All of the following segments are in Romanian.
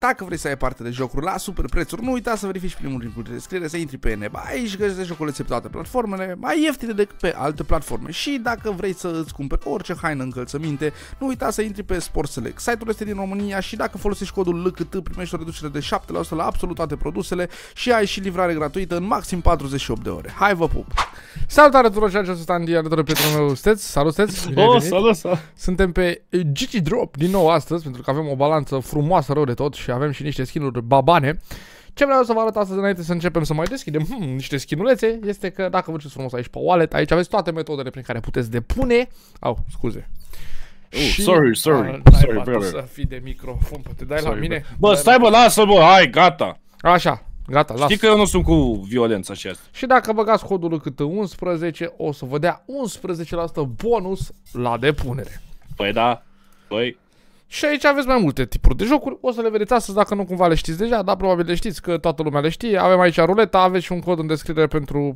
Dacă vrei să ai parte de jocuri la super prețuri, nu uita să verifici primul link de descriere, să intri pe Eneba. Aici găsești jocurile pe toate platformele, mai ieftine decât pe alte platforme. Și dacă vrei să îți cumperi orice haină, încălțăminte, nu uita să intri pe Sportselect. Site-ul este din România și dacă folosești codul LCT primești o reducere de 7% la absolut toate produsele și ai și livrare gratuită în maxim 48 de ore. Hai vă pup! Salutare tuturor, ceea ce sunt Andy, alături de prietenul meu Steț. Salut Steț! Oh, salut, salut! Suntem pe GGDROP din nou astăzi, pentru că avem o balanță frumoasă rău de tot și avem și niște skin-uri babane. Ce vreau să vă arăt astăzi, înainte să începem să mai deschidem niște skin-ulețe, este că dacă vă duceți frumos aici pe wallet, aici aveți toate metodele prin care puteți depune... Au, scuze. Sorry, brother. Să fii de microfon, te dai la mine. Bă, stai bă, lasă bă, hai, gata. Așa. Gata, las. Știi că eu nu sunt cu violența și asta. Și dacă băgați codul câte 11, o să vă dea 11% bonus la depunere. Păi da, păi. Și aici aveți mai multe tipuri de jocuri, o să le vedeți astăzi dacă nu cumva le știți deja, dar probabil le știți că toată lumea le știe. Avem aici ruleta, aveți și un cod în descriere pentru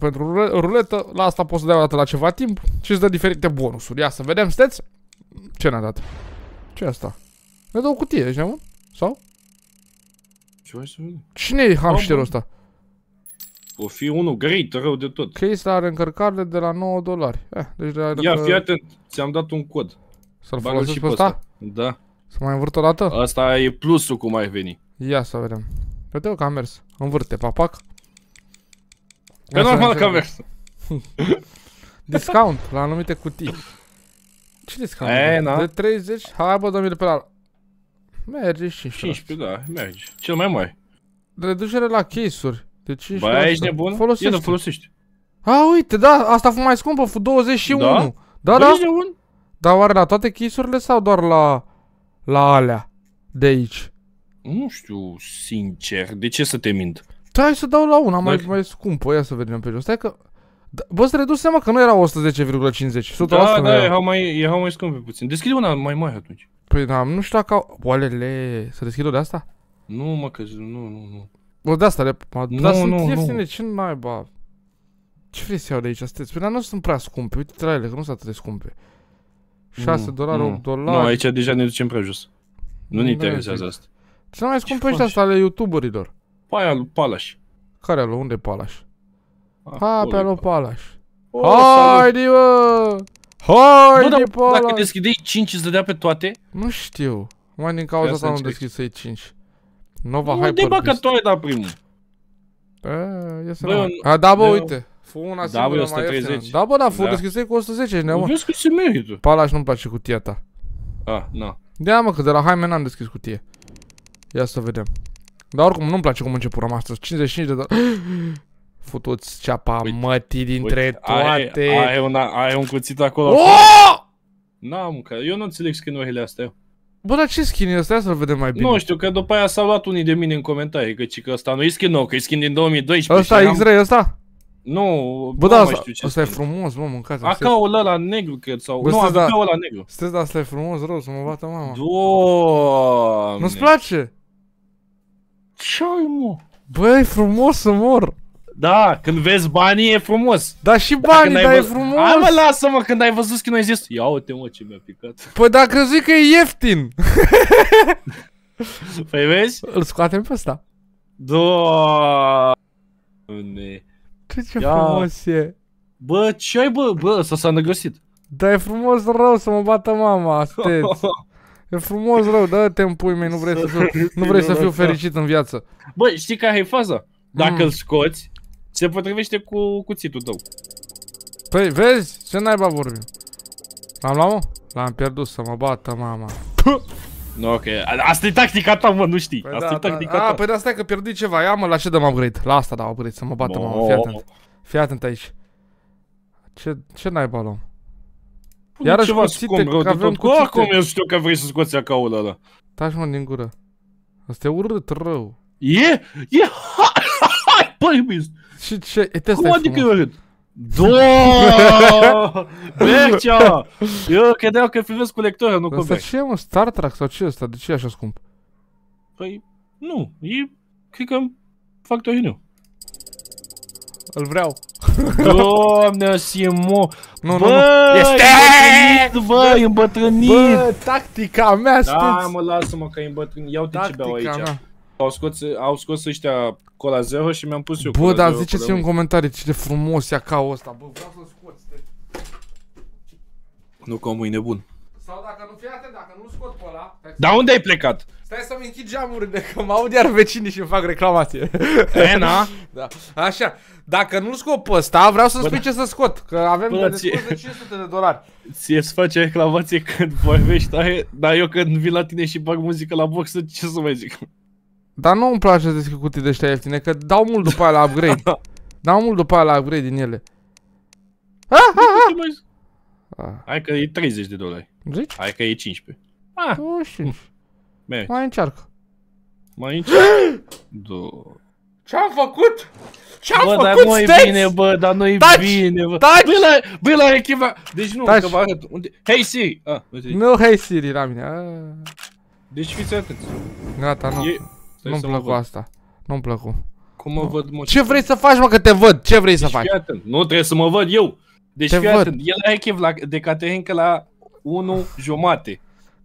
ruletă, la asta poți să dai o dată la ceva timp și îți dă diferite bonusuri. Ia să vedem, steți? Ce ne-a dat? Ce asta? Ne dă o cutie, ești nebun? Sau? Cine e hamsterul ăsta? O fi unul great, rău de tot. Case are încărcare de la $9. Deci ia fii atent, ți-am dat un cod. Să-l folosesc pe ăsta? Da. Să mai învârt o dată? Asta e plusul cum ai veni. Ia să vedem. Uite că a mers. Învârte, papac. Că normal că a mers. Discount la anumite cutii. Ce discount? De 30? Hai bă, dă-mi de pe la... Merge și 15, da, merge. Cel mai mare. Reducere la case-uri. De 15%. Bă, ești nebun? Folosește. Folosești. A, uite, da, asta a fost mai scumpă, a fost 21. Da? Da, da. Dar oare la toate case-urile sau doar la alea de aici? Nu știu, sincer, de ce să te mint? Da, hai să dau la una mai scumpă, ia să vedem pe jos. Stai că... Bă, să reduci seama că nu era 110,50. Da, da, erau mai scumpe puțin. Deschide una mai mare atunci. Păi da, nu știu dacă au... Oalele... Să deschid-o de asta? Nu mă, că... Nu. O de asta le... Dar sunt ieftine, ce naiba? Ce vrei să iau de aici, steți? Păi dar nu sunt prea scumpe, uite traiele, că nu sunt atât de scumpe. $6, $8... Nu, aici deja ne ducem prea jos. Nu ne interesează asta. Ce mai scumpe ăștia astea ale youtuberilor? Aia lui Palas. Care alu? Unde Palas? Ha, pe alu Palas. Haide, bă! Hai, dacă deschidei 5 îți dădea pe toate? Nu știu. Mai din cauza asta nu deschis să-i 5. Nova Hyperpist. Unde-i bă că tu ai dat primul? A, da bă, uite. Fă una singură mai ieftină. Da bă, da, fă deschis cu 110, ești nebun. Vezi că se merită. Palas nu-mi place cutia ta. A, na. De-aia mă, că de la Haime n-am deschis cutie. Ia să vedem. Dar oricum nu-mi place cum început am astăzi. 55 de dolari. Futu-ți ceapa mătii dintre toate. Ai un cuțit acolo. N-am, că eu nu înțeleg skin-urile astea. Bă, dar ce skin-ul ăsta? Să-l vedem mai bine. Nu știu, că după aia s-au luat unii de mine în comentarii. Că ăsta nu e skin nou, că e skin din 2012. Ăsta e X-Ray ăsta? Nu, bă, da, ăsta e frumos, mă, mâncați. Acaul ăla negru, cred, sau... Nu, acaul ăla negru. Steți, dar ăsta e frumos, rău, să mă bată mama. Doamne! Nu-ți place? Ce-ai, mă? Bă, e frumos să mor. Da, când vezi banii e frumos. Da și banii, dar e frumos. Hai mă, lasă-mă, când ai văzut skin-ul ai zis: ia uite mă ce mi-a picat. Păi da, crezi că e ieftin. Păi vezi? Îl scoatem pe ăsta. Doamne. Ce frumos e. Bă, ce ai bă? Bă, ăsta s-a negăsit. Da, e frumos rău să mă bată mama, asteți. E frumos rău, dă-te-mi pui mei, nu vrei să fiu fericit în viață. Bă, știi care e faza? Dacă îl scoți, se potrivește cu cuțitul tău. Păi, vezi? Ce naiba vorbim? L-am luat, mă? L-am pierdut, să mă bată mama. Nu, ok. Asta e tactica ta, mă, nu știi. Asta e tactica ta. A, păi de asta e că pierdui ceva. Ia, mă, la ce dăm upgrade? La asta dau upgrade, să mă bată mama. Fii atent. Fii atent aici. Ce naiba luăm? Iarăși cuțite, că avem cuțite. Oricum eu știu că vrei să scoți acaul ăla. Taci, mă, din gură. Asta e urât, rău. E, hai, băi, băi. Și ce? Cum adică eu râd? Dooooooo! Bercea! Eu credeam că filmezi cu lectorul, nu cu bercea. Asta ce e, mă? Star Trek sau ce e ăsta? De ce e așa scump? Păi, nu. E, cred că factorii nu. Îl vreau. Doamne, Asimov! Nu. Este îmbătrânit, bă, e îmbătrânit! Bă, tactica mea, știți? Da, mă, lasă-mă că e îmbătrânit. Ia uite ce beau aici. Au scos ăștia Cola Zero și mi-am pus eu. Bă, dar ziceți-mi în comentarii ce de frumos ia ca ăsta. Bă, vreau să-l scoți. Nu că omul e nebun. Sau dacă nu, fii atent, dacă nu scot pe ăla... Dar unde ai plecat? Stai să-mi închid geamurile, că mă aud iar vecinii și îmi fac reclamație. E, na? Da. Așa, dacă nu-l scot pe ăsta, vreau să-mi spui ce să scot. Că avem de scos de $500. Ție-ți face reclamație când vorbești, dar eu când vin la tine și bag muzică la box, ce să mai zic? Dar nu îmi place să deschid cutii de ăștia ieftine, că dau mult după aia la upgrade. Dau mult după aia la upgrade din ele. Hai că e $30. Zici? Hai că e 15. Ah. Nu știu. Mai încearcă. Mai încearcă. Ce-am făcut? Ce-am făcut, dar nu-i bine, bă, dar nu-i bine, bă. Taci! Bă, la echipa... Deci nu, că vă arăt. Hey Siri! Ah, nu, hey Siri la mine. Deci fiți atenți. Gata, nu. Nu-mi plăcu asta. Nu-mi plăcu. Cum mă văd, mă? Ce vrei să faci, mă, că te văd? Ce vrei să faci? Nu, trebuie să mă văd eu. Deci fii atent, el are chef de Caterinca la 1,5.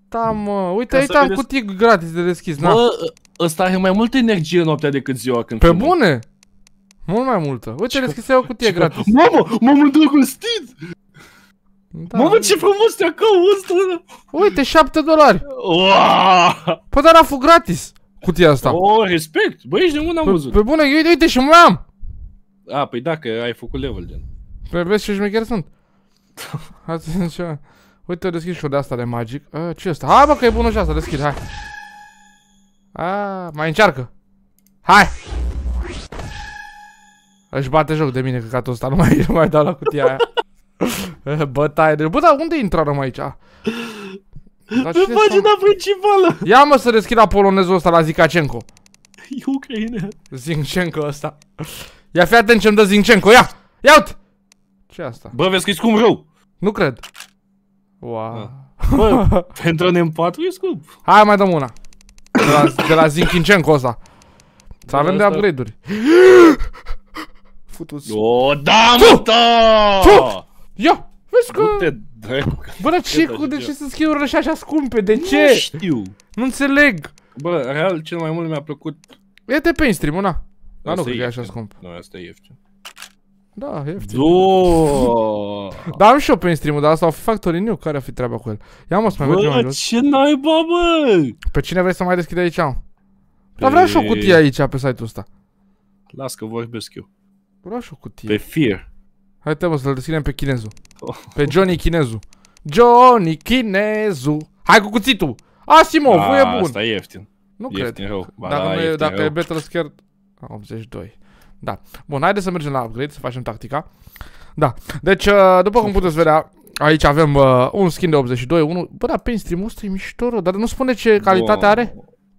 Da, mă, uite, aici am cutii gratis de deschis, na. Bă, ăsta are mai multă energie noaptea decât ziua când... Pe bune? Mult mai multă. Uite, deschise o cutie gratis. Mamă, m-am îndrăgostit! Mamă, ce frumos te-a căut! Uite, $7. Păi, dar a fost gratis cutia asta. O, respect! Bă, ești nebun, n-am văzut. Pe bune, uite, și mai am! A, păi da, că ai făcut level, gen. Păi vezi ce șmecher sunt. Hai să zicem ceva. Uite, deschid și-o de-asta de magic. Ce-i ăsta? Hai, bă, că e bună și asta, deschid, hai. Mai încearcă. Hai! Își bate joc de mine, că catul ăsta nu mai dau la cutia aia. Bătaie de... Bă, dar unde intrăm aici? Pe pagina principală! Ia, mă, să deschid la polonezul ăsta, la Zinchenko. E ucraine. Zinchenko ăsta. Ia, fii atent ce-mi dă Zinchenko, ia! Ia-te! Ce asta? Bă, vezi că e scump rău! Nu cred! Wow. Bă, pentru un M4 e scump! Hai, mai dăm una! De la Zinchenko ăsta! Să avem de upgrade-uri! Futu-ți! O, da, mă, da! Ia! Vezi că... Bă, dar ce cu... De ce sunt skin-urile așa scumpe? De ce? Nu știu! Nu înțeleg! Bă, real, cel mai mult mi-a plăcut... E de painstream-ul, na! Dar nu cred că e așa scump. Nu, asta e ieftin. Da, ieftin. Da, am și eu pe stream-ul, dar asta o fi Factory New, care a fi treaba cu el? Ia, mă, să mai mergem mai jos. Ce naiba, bă? Pe cine vrei să mai deschide aici? Dar vreau și o cutie aici, pe site-ul ăsta. Las că vorbesc eu. Vreau și o cutie. Pe Fear. Hai, mă, să-l deschidem pe Chinezu. Pe Johnny Chinezu. Johnny Chinezu. Hai cu cuțitul! Asimov, e bun! Asta e ieftin. Nu cred. Dacă e Battle Scared... 82. Da. Bun, haideți să mergem la upgrade, să facem tactica. Da. Deci, după cum puteți vedea, aici avem un skin de 82, unul... Bă, dar painstream-ul ăsta e mișto, dar nu spune ce calitate are?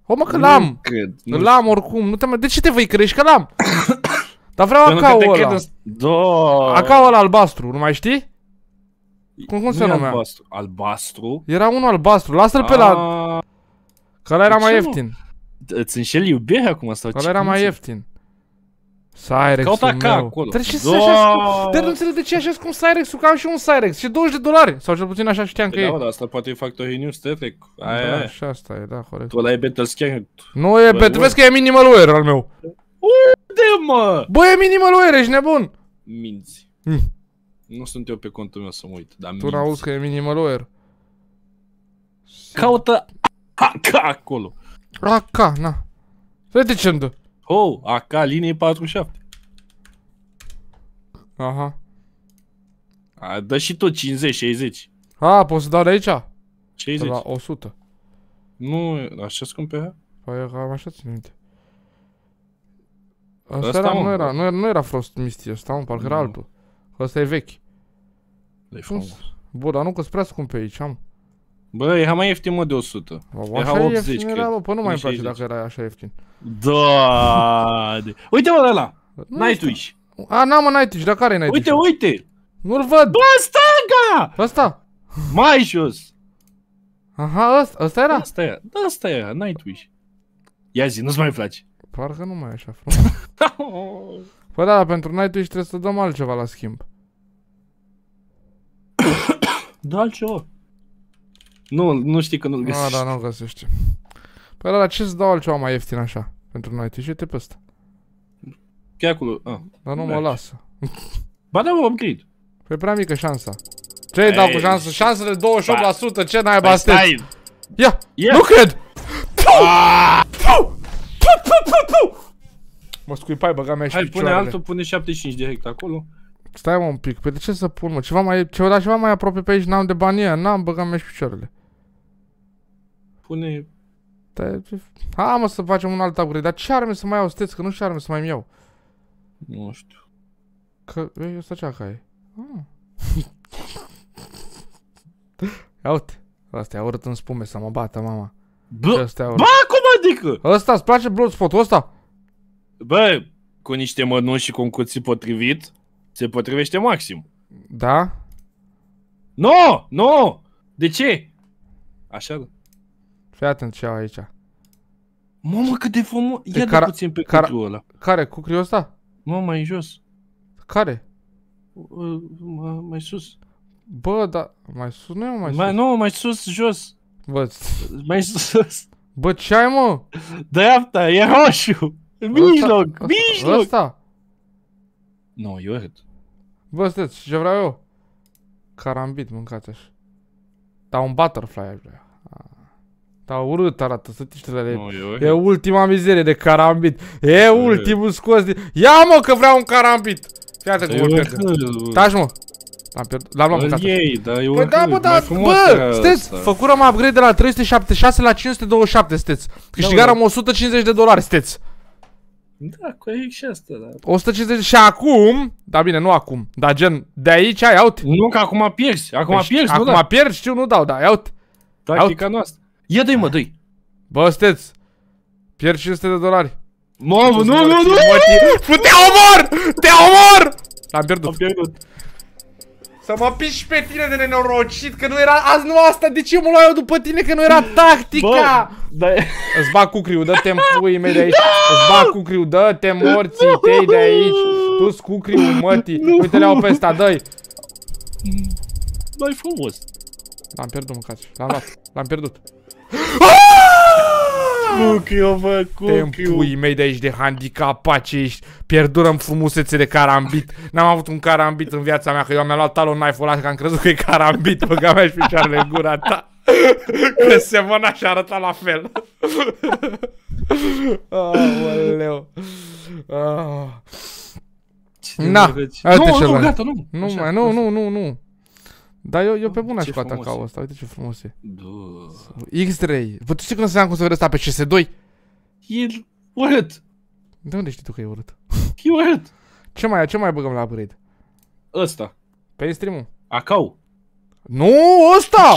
O, mă, că l-am! L-am oricum, nu te mai... De ce te vei crești că l-am? Dar vreau acau ăla. Acau ăla albastru, nu mai știi? Cum se numea? Albastru? Era unul albastru, lasă-l pe la... Că ăla era mai ieftin. Îți înșeli iubirea acum sau ce? Că ăla era mai ieftin. Cyrex-ul meu. Dar nu înțeleg de ce e așa cum Cyrex-ul, că am și un Cyrex și $20. Sau cel puțin așa știam că e. Da, dar asta poate e Factory New, Stefec. Aia e. Asta e, da, corect. Tu ăla e Battle-Scared. Nu e Battle, vezi că e Minimal Wear al meu. Unde, mă? Bă, e Minimal Wear, ești nebun. Minți. Nu sunt eu pe contul meu să mă uit, dar minți. Tu n-auzi că e Minimal Wear. Caută AK acolo. AK, na. Vede ce-mi dă. Oh, AK, linie 47. Aha. Dă și tot 50, 60. A, pot să dau de aici? 60. De la 100. Nu, așa scumpea? Păi, cam așa țin minte. Asta nu era Frost Misty, ăsta, mă, parcă era altul. Ăsta e vechi. Da, e frumos. Bă, dar nu că-s prea scump pe aici, am. Bă, era mai ieftin, mă, de 100. Era 80, cred. Păi nu mai îmi place dacă era așa ieftin. Doaaaade. Uite, mă, ăla! Nightwish. A, n-am, mă, Nightwish, dar care e Nightwish? Uite, uite! Nu-l văd! Bă, stânga! Ăsta? Mai jos! Aha, ăsta era? Ăsta era, da, ăsta era, Nightwish. Ia zi, nu-ți mai place. Parcă nu mai e așa frumos. Păi da, dar pentru Nightwish trebuie să dăm altceva la schimb. Da, altceva. Nu știi că nu-l găsești. Da, nu-l găsești. Păi, dar ce-ți dau altceva mai ieftin așa? Pentru Nightwish te pe ăsta. Chiar acolo, ah. Dar nu mă lasă. Ba da, mă upgrade. Păi prea mică șansa. Ce îi dau cu șansă? Șansele 28%, ce naiba sunteți? Ia, nu cred! Mă scuipai, băga mea și picioarele. Hai, pune altul, pune 75 direct acolo. Stai mă un pic, păi de ce să pun mă? Ceva mai, ceva mai aproape pe aici, n-am de bani aia, n-am, băga mea și picioarele. Pune... Ha, mă, să facem un alt upgrade, dar ce arme să mai iau, steți, că nu știu arme să mai iau. Nu știu. Că, ei, ăsta cea ca e. Ia uite, ăsta e urât în spume să mă bată, mama. Bă, cum adică? Ăsta, îți place Bloodspot-ul ăsta? Bă, cu niște mănuși și cu un cuțit potrivit, se potrivește maxim. Da? No, no! De ce? Așa. Fii atent ce au aici. Mamă, cât de frumos! Ia de puțin pe cucriul ăla. Care? Cucriul ăsta? Mă, mai jos. Care? Mai sus. Bă, dar... Mai sus? Nu e mai sus. Nu, mai sus, jos. Bă, mai sus. Bă, ce ai, mă? Dreapta, e roșu. Mijloc, mijloc. Ăsta? Nu, e urât. Bă, steți, ce vreau eu? Carambit, mâncați așa. Dar un butterfly aș vrea. Da, urât arată, stătiștele, no, e ultima mizerie de carambit. E ultimul scos de... Ia mă că vreau un carambit! Fii atent cum urcă. Taci mă! L-am luat mâncat. Păi da, bă, da, bă, steți! Făcurăm upgrade de la 376 la 527, steți. Câștigarăm $150, steți. Da, corect și asta, da. 150 și acum... Da bine, nu acum, dar gen, de aici, ia uite. Nu, că acum pierzi, acum pierzi, nu dau. Acum pierzi, știu, nu dau, da, ia uite. Tactica noastră. Ia dă-i mă, dă-i! Bă, steți! Pierd $500. Mamă, nu, nu, nu! Te omor! Te omor! L-am pierdut. Am pierdut. Să mă piși pe tine de nenorocit, că nu era... Azi nu asta, de ce mă luau eu după tine, că nu era tactica? Îți bag cucriu, dă-te-mi puii mei de aici. Îți bag cucriu, dă-te morții tăi de aici. Tu-s cucriu, mătii. Uite-le au pe ăsta, dă-i. Dă-i frumos. L-am pierdut, mâncați. L-am luat. L-am pierdut. Cucriu, bă, cucriu. Te-mi puii mei de aici de handicapat ce ești. Pierdurăm frumusețe de carambit. N-am avut un carambit în viața mea, că eu mi-am luat talon knife-ul ăla, că am crezut că e carambit. Băga mea și picioarele în gura ta. Că semăna și arăta la fel. Aoleu. Na, nu, gata, nu. Nu. Dar eu pe bun aș cu atacau ăsta, uite ce frumos e. X3. Vă tu știi când înseamnă cum să vede ăsta pe CS2? E urât. De unde știi tu că e urât? E urât. Ce mai băgăm la upgrade? Ăsta. Pe stream-ul? Acau. Nu, ăsta!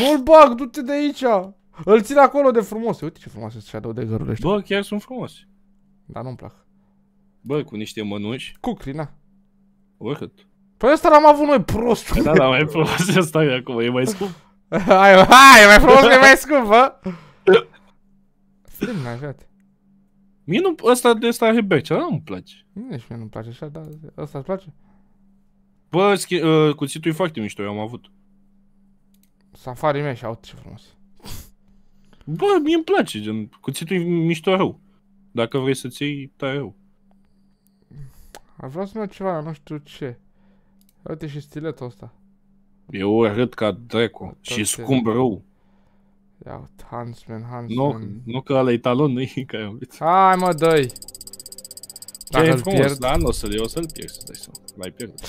Nu-l bag, du-te de aici. Îl țin acolo de frumos. Uite ce frumos este shadow de gărurile ăștia. Bă, chiar sunt frumos. Dar nu-mi plac. Bă, cu niște mănuși. Cucri, na. Urât. Păi ăsta l-am avut noi, prost. Da, da, mai frumos ăsta e acum, e mai scump. Hai, e mai frumos că e mai scump, bă? Slim, n-ai fiat. Mie nu, ăsta de ăsta e beci, ăla nu-mi place. Nici mie nu-mi place așa, dar ăsta îți place? Bă, cuțitul e foarte mișto, eu am avut. Safari mea și aute ce frumos. Bă, mie îmi place, gen, cuțitul e mișto rău. Dacă vrei să-ți iei, tai rău. Vreau să-mi iau ceva, nu știu ce. Uite și stiletul ăsta. E urât ca dracu și scump rău. Ia uite, Huntsman. Nu că ăla-i talon, nu-i care am văzut. Hai mă, dă-i! Ce-i frumos, da, nu o să-l iei, o să-l pierzi, să dai seama. L-ai pierdut.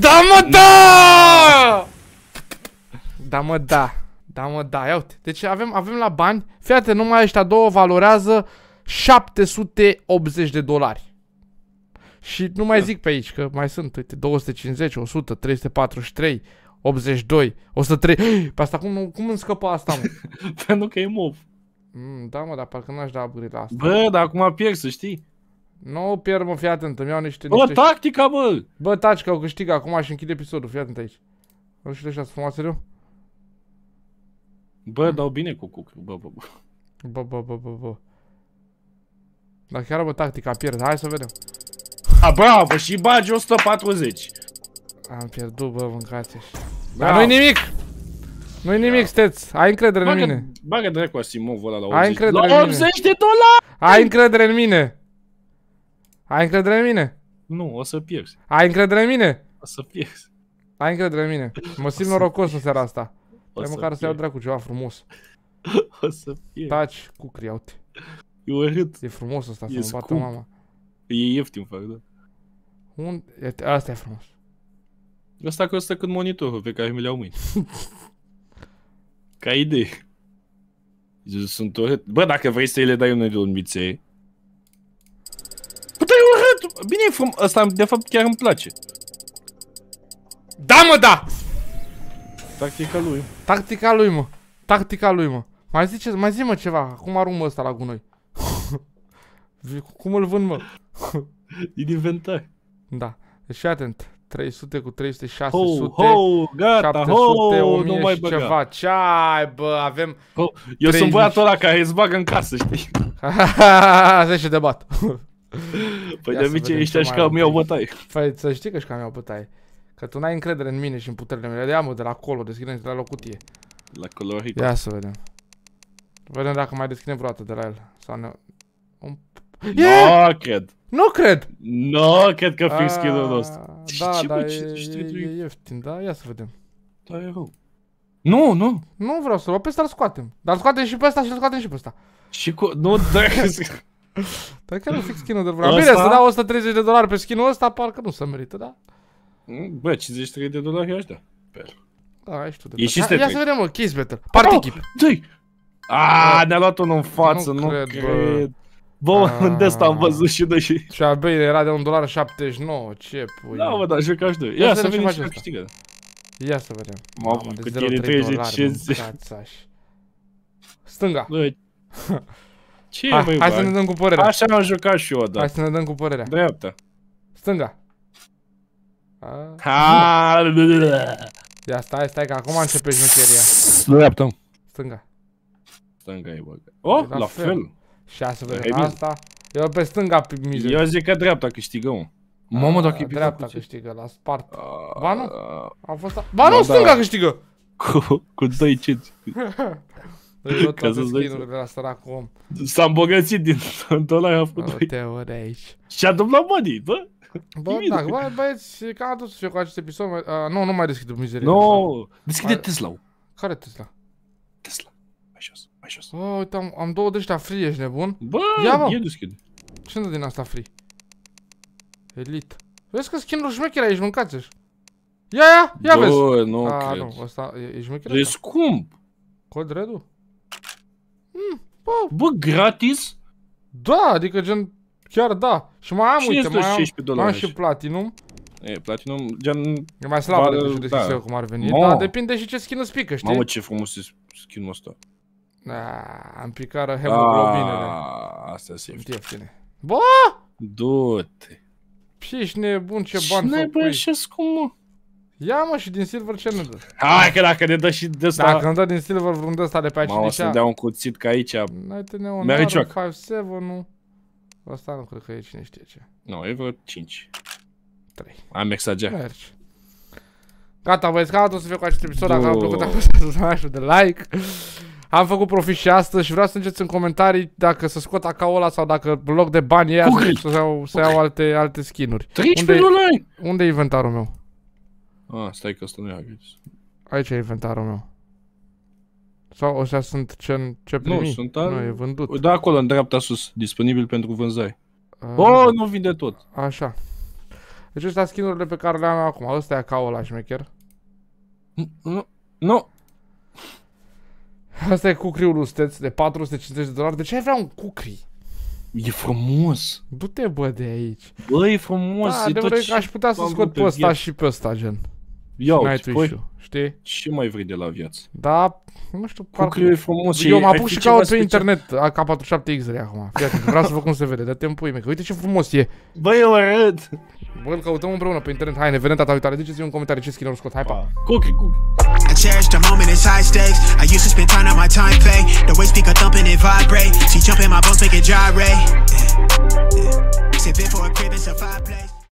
Da mă, da! Da mă, da, ia uite. Deci avem la bani, fii atent, numai ăștia două valorează $780. Și nu mai zic pe aici, că mai sunt, uite, 250, 100, 343, 82, 103... Pe asta cum îmi scăpă asta, mă? Pentru că e mob. Da, mă, dar parcă n-aș da upgrade la asta. Bă, dar acum pierd, să știi. Nu pierd, mă, fii atent, îmi iau niște... Bă, tactica, bă! Bă, taci, că o câștig acum și închid episodul, fii atent aici. Roșiile ăștia sunt frumoase, rău? Bă, dau bine cu cucru, bă. Dar chiar, bă, tactica pierd, hai să vedem. A, bravo, și bagi 140. Am pierdut, bă, mâncați-și. Dar nu-i nimic! Nu-i nimic, steți! Ai încredere în mine! Bagă dracu Asimovul ăla la 80 de dolari! Ai încredere în mine! Ai încredere în mine? Nu, o să pierzi. Ai încredere în mine? O să pierzi. Ai încredere în mine. Mă simt norocos în seara asta. Trebuie măcar să iau dracu ceva frumos. O să pierzi. Taci, cucri, iau-te. E urât. E frumos ăsta, să-mi bată mama. E ieftin, fac, da. Asta e frumos. Asta costă cât monitorul pe care mi le-au mâini. Ca idee. Sunt urât. Bă, dacă vrei să le dai unul de un biței. Bă, dar e urât! Bine, e frumos. Asta, de fapt, chiar îmi place. Da, mă, da! Tactica lui. Tactica lui, mă. Tactica lui, mă. Mai zice, mai zi-mă ceva. Cum arunc ăsta la gunoi? Cum îl vând, mă? Din inventar. Da. Deci atent. 300 cu 300, 600, ho, gata, 700, ho, 1000 nu mai și ceva. Ce ai, bă, avem... Ho, eu sunt băiatul ăla care îți bagă în casă, știi? Zice de bat. Păi de obicei ești așa că îmi iau bătaie. Păi să știi că ești că îmi iau bătaie. Că tu n-ai încredere în mine și în puterile mele. De-aia, mă, de la acolo, deschidem de la locutie. La colorită. Ia să vedem. Vedem dacă mai deschidem vreodată de la el. Sau ne... Nu cred. Nu cred! Nu cred că fix skill-ul nostru. Da, da, e ieftin, da? Ia să vedem. Da, e rău. Nu, nu! Nu vreau să-l, pe ăsta-l scoatem. Dar îl scoatem și pe ăsta și îl scoatem și pe ăsta. Și cu... Nu, da... Dar chiar nu fix skin-ul de vreau. Bine, să dau $130 pe skin-ul ăsta, parcă nu se merită, da? Bă, $53 aș da. Da, ești tu de pe. Ia să vedem, mă, case battle. Party keep. Aaaa, ne-a luat unul în față, nu cred. Bă, în test am văzut și de și... Și abia era de $1.79, ce pui... Da, mă, dar jucași de... Ia să vedem ce am câștigat. Ia să vedem. Mamă, de $0.30. Stânga. Ce e, băi, bă? Hai să ne dăm cu părerea. Așa am jucat și eu, da. Hai să ne dăm cu părerea. Dreapta. Stânga. Ia, stai, stai, că acum începe jucheria. Dreapta. Stânga. Stânga e, bă. Oh, la fel. Și să vedem asta. Eu pe stânga mijloc. Eu zic că dreapta câștigă, mă. Mamă, dacă e picat dreapta câștigă, la spart. Ba nu. A fost a... Ba nu, stânga câștigă! Cu 2-5. Deci tot toate skin-urile de la săracul om. S-a îmbogățit din ăla, a făcut 2. Și-a dublat banii, bă. Bă, da, bă, băieți, că am adus și eu cu acest episod. Nu, nu mai deschid mizerie. Nu, deschide Tesla-ul. Care Tesla? Tesla, mai jos. Oh, uite, am două de ăștia free, ești nebun? Bă, eu deschid. Ce-mi dă din asta free? Elite. Vezi că skin-uri șmecheri aici, mâncați-și. Ia, ia, ia vezi. Bă, nu cred. Nu, ăsta e șmecher. E scump. Cod red-ul? Bă, gratis? Da, adică gen, chiar da. Și mai am, uite, mai am și platinum. E, platinum, gen... E mai slabă decât deschis eu cum ar veni. Da, depinde și ce skin îți pică, știi? Mamă, ce frumos e skin-ul ăsta. Aaaa, am picară hemoglobinele. Astea sunt ieftine. Bă! Du-te! Ești nebun, ce bani să-mi pui. Ce scump, mă? Ia, mă, și din silver ce ne dă? Hai că dacă ne dă și de ăsta... Dacă îmi dă din silver vreun de ăsta de pe aici. Mă, o să-mi dea un cuțit ca aici. Mi-are cioc. Asta nu cred că e cine știe ce. Nu, e vreo 5. 3. Am exagerat. Mergi. Gata, băieți, gata, o să fie cu acest episod. Dacă v-a plăcut, apăsați butonul de like. Am făcut profit și astăzi și vreau să începeți în comentarii dacă să scot AK-ul ăla sau dacă în loc de bani ea să iau alte skin-uri. $13! Unde e inventarul meu? Ah, stai că ăsta nu e agres. Aici e inventarul meu. Sau ăștia sunt ce primi? Nu, sunt al... Nu, e vândut. Da, acolo, în dreapta sus, disponibil pentru vânzare. Oh, nu vinde tot. Așa. Deci ăștia skin-urile pe care le-am acum. Ăsta e AK-ul ăla, șmecher. Nu, nu. Asta e cucriul usteț de $450. De ce ai vrea un cucri? E frumos. Du-te, bă, de aici. Bă, e frumos. Da, adevărat că aș putea să scot pe ăsta și pe ăsta, gen. Ia uite, știi? Ce mai vrei de la viață? Da, nu știu. Cucriul e frumos. Eu mă apuc și caut pe internet AK-47X-uri acum. Vreau să văd cum se vede, dar te-mi pui, mec. Uite ce frumos e. Bă, eu arăt. Bă, îl căutăm împreună pe internet. Hai, ne vedem data viitoare. Ziceți-mi în comentarii ce skin-uri scot. Hai, pa. Cucri, cucri. I cherished the moment, it's high stakes. I used to spend time on my time play. The way speaker thumping and vibrate. She jumping, my bones make it gyrate. Sipping for a crib, it's a fireplace.